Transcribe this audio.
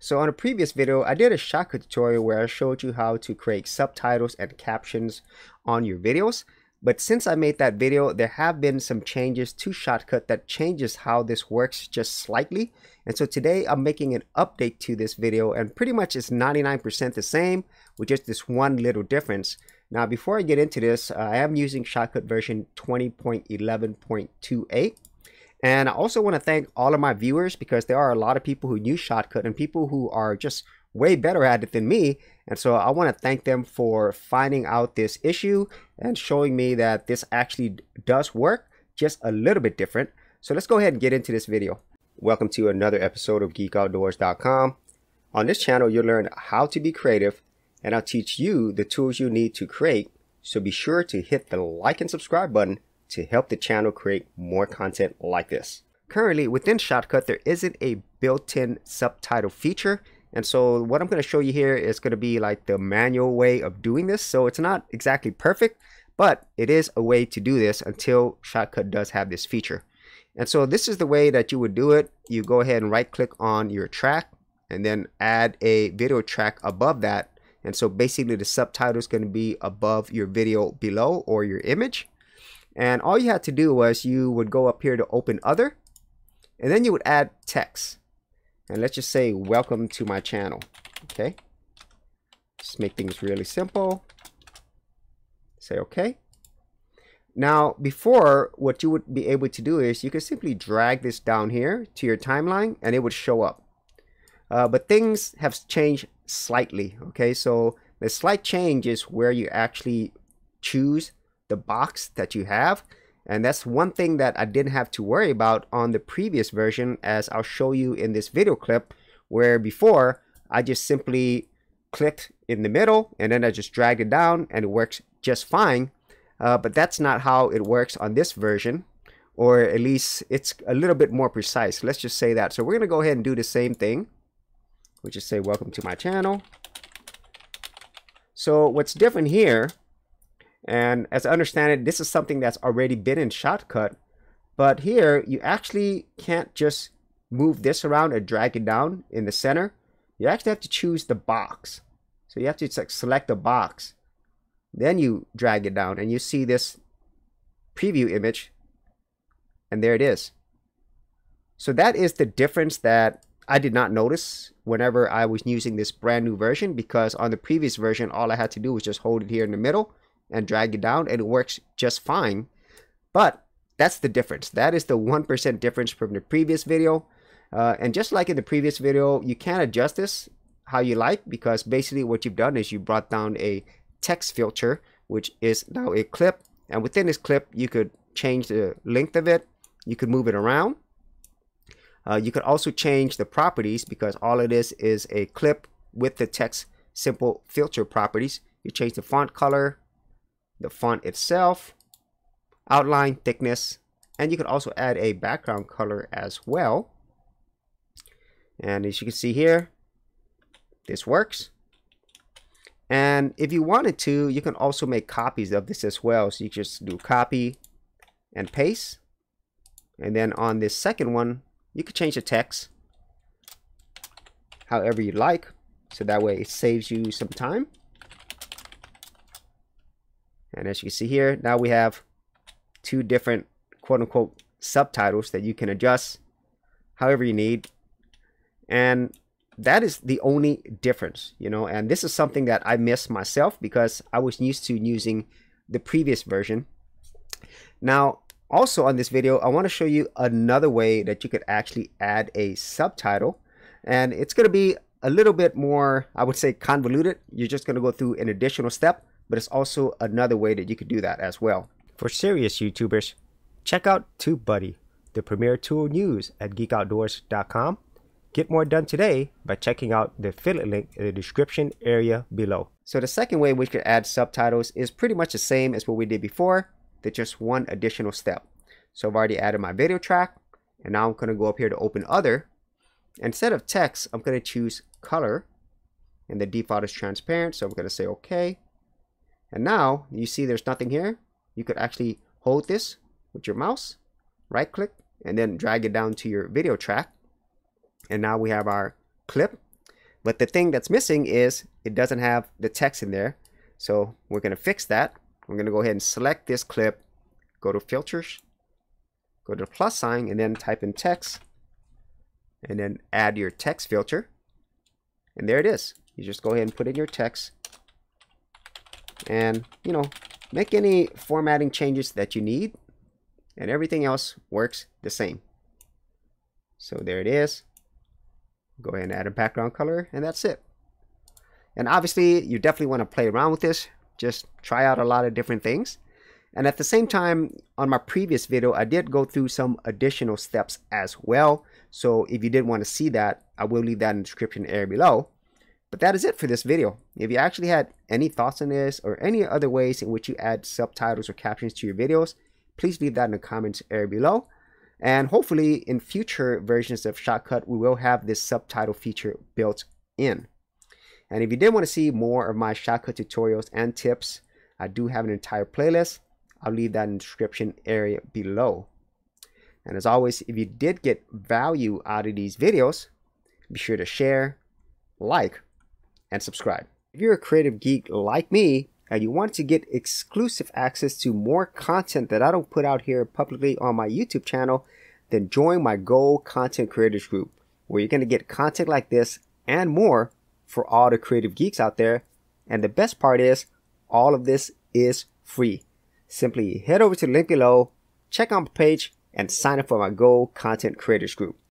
So on a previous video, I did a shortcut tutorial where I showed you how to create subtitles and captions on your videos. But since I made that video, there have been some changes to Shotcut that changes how this works just slightly. And so today I'm making an update to this video, and pretty much it's 99% the same with just this one little difference. Now, before I get into this, I am using Shotcut version 20.11.28. And I also want to thank all of my viewers, because there are a lot of people who use Shotcut and people who are just way better at it than me. And so I want to thank them for finding out this issue and showing me that this actually does work, just a little bit different. So let's go ahead and get into this video. Welcome to another episode of geekoutdoors.com. On this channel, you'll learn how to be creative, and I'll teach you the tools you need to create. So be sure to hit the like and subscribe button to help the channel create more content like this. Currently within Shotcut, there isn't a built-in subtitle feature. And so what I'm going to show you here is going to be like the manual way of doing this. So it's not exactly perfect, but it is a way to do this until Shotcut does have this feature. And so this is the way that you would do it. You go ahead and right click on your track and then add a video track above that. And so basically the subtitle is going to be above your video below or your image. And all you had to do was you would go up here to open other, and then you would add text. And let's just say, welcome to my channel. Okay. Just make things really simple. Say, okay. Now, before, what you would be able to do is you could simply drag this down here to your timeline and it would show up. But things have changed slightly. Okay. So the slight change is where you actually choose the box that you have, and that's one thing that I didn't have to worry about on the previous version, as I'll show you in this video clip, where before I just simply clicked in the middle and then I just dragged it down and it works just fine. But that's not how it works on this version, or at least it's a little bit more precise, let's just say that. So we're gonna go ahead and do the same thing. We'll just say welcome to my channel. So what's different here, and as I understand it, this is something that's already been in Shotcut, but here you actually can't just move this around and drag it down in the center. You actually have to choose the box. So you have to select the box, then you drag it down and you see this preview image, and there it is. So that is the difference that I did not notice whenever I was using this brand new version, because on the previous version, all I had to do was just hold it here in the middle and drag it down and it works just fine. But that's the difference. That is the 1% difference from the previous video. And just like in the previous video, you can adjust this how you like, because basically what you've done is you brought down a text filter, which is now a clip, and within this clip you could change the length of it, you could move it around, you could also change the properties, because all it is a clip with the text simple filter properties. You change the font color, the font itself, outline, thickness, and you can also add a background color as well. And as you can see here, this works. And if you wanted to, you can also make copies of this as well. So you just do copy and paste. And then on this second one, you can change the text however you like. So that way it saves you some time. And as you can see here, now we have two different quote-unquote subtitles that you can adjust however you need. And that is the only difference, you know, and this is something that I missed myself, because I was used to using the previous version. Now, also on this video, I want to show you another way that you could actually add a subtitle. And it's going to be a little bit more, I would say, convoluted. You're just going to go through an additional step. But it's also another way that you could do that as well. For serious YouTubers, check out TubeBuddy, the premier tool news at geekoutdoors.com. Get more done today by checking out the affiliate link in the description area below. So the second way we could add subtitles is pretty much the same as what we did before. There's just one additional step. So I've already added my video track, and now I'm going to go up here to open other. Instead of text, I'm going to choose color, and the default is transparent. So I'm going to say okay. And now you see there's nothing here. You could actually hold this with your mouse, right click, and then drag it down to your video track. And now we have our clip. But the thing that's missing is it doesn't have the text in there. So we're going to fix that. I'm going to go ahead and select this clip, go to filters, go to the plus sign, and then type in text, and then add your text filter. And there it is. You just go ahead and put in your text and, you know, make any formatting changes that you need, and everything else works the same. So there it is. Go ahead and add a background color, and that's it. And obviously you definitely want to play around with this. Just try out a lot of different things. And at the same time, on my previous video, I did go through some additional steps as well. So if you did want to see that, I will leave that in the description area below. But that is it for this video. If you actually had any thoughts on this or any other ways in which you add subtitles or captions to your videos, please leave that in the comments area below. And hopefully in future versions of Shotcut, we will have this subtitle feature built in. And if you did want to see more of my Shotcut tutorials and tips, I do have an entire playlist. I'll leave that in the description area below. And as always, if you did get value out of these videos, be sure to share, like, and subscribe. If you're a creative geek like me and you want to get exclusive access to more content that I don't put out here publicly on my YouTube channel, then join my Gold Content Creators group, where you're going to get content like this and more for all the creative geeks out there. And the best part is, all of this is free. Simply head over to the link below, check out my page, and sign up for my Gold Content Creators group.